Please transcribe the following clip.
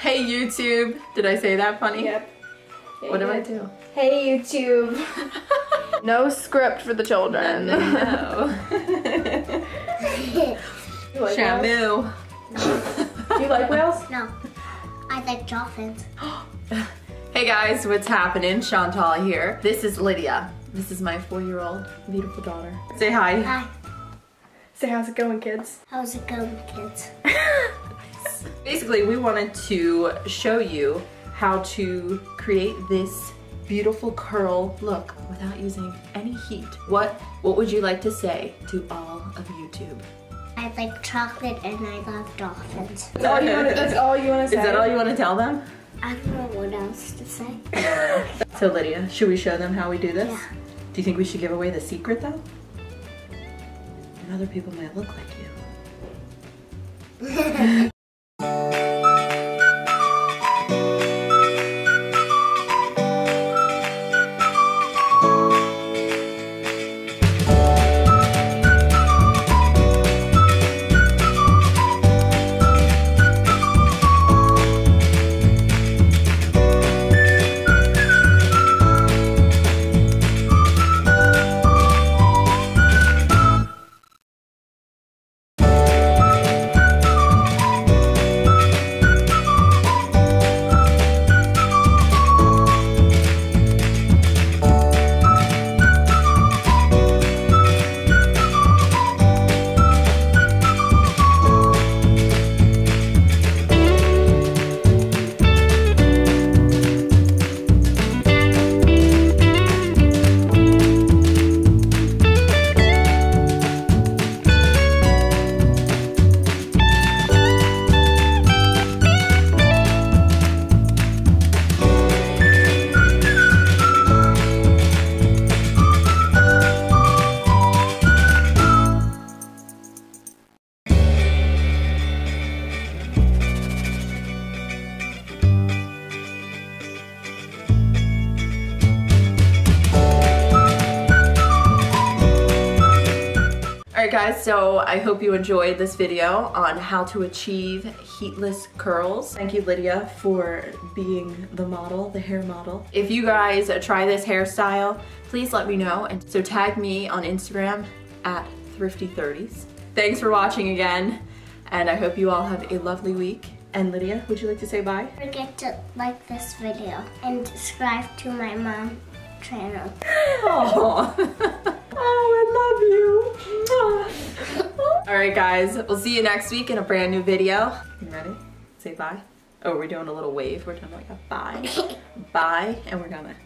Hey YouTube! Did I say that funny? Yep. Hey, what do I do? Hey YouTube! No script for the children. No. You like Shamu. No. Do you like whales? No. I like dolphins. Hey guys, what's happening? Chantal here. This is Lydia. This is my 4-year-old beautiful daughter. Say hi. Hi. Say how's it going, kids? How's it going, kids? Basically, we wanted to show you how to create this beautiful curl look without using any heat. What would you like to say to all of YouTube? I like chocolate and I love dolphins. That's all you want to say? Is that all you want to tell them? I don't know what else to say. So Lydia, should we show them how we do this? Yeah. Do you think we should give away the secret though? And other people might look like you. Alright guys, so I hope you enjoyed this video on how to achieve heatless curls. Thank you Lydia for being the model, the hair model. If you guys try this hairstyle, please let me know. And so tag me on Instagram at thrifty 30s. Thanks for watching again, and I hope you all have a lovely week. And Lydia, would you like to say bye? Don't forget to like this video and subscribe to my mom's channel. Aww. Oh, I love you. Alright guys, we'll see you next week in a brand new video. You ready? Say bye. Oh, we're doing a little wave. We're doing like a bye. Bye, and we're gonna...